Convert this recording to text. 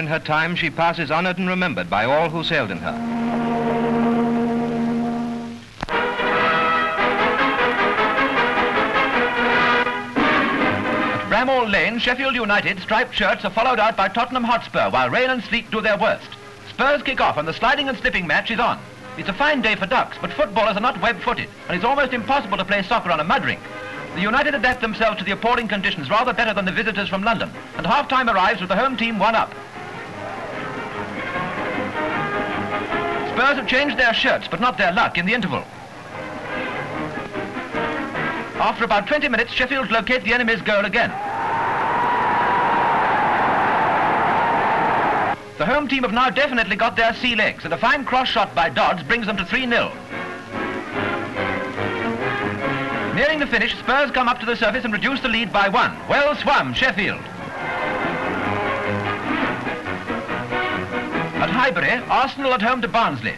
in her time, she passes honoured and remembered by all who sailed in her. Bramall Lane, Sheffield United striped shirts are followed out by Tottenham Hotspur, while rain and sleet do their worst. Spurs kick off and the sliding and slipping match is on. It's a fine day for ducks, but footballers are not web-footed, and it's almost impossible to play soccer on a mud rink. The United adapt themselves to the appalling conditions rather better than the visitors from London, and half-time arrives with the home team one up. Spurs have changed their shirts, but not their luck in the interval. After about 20 minutes, Sheffield locate the enemy's goal again. The home team have now definitely got their sea legs, and a fine cross shot by Dodds brings them to 3-0. Nearing the finish, Spurs come up to the surface and reduce the lead by 1. Well swum, Sheffield. At Highbury, Arsenal at home to Barnsley.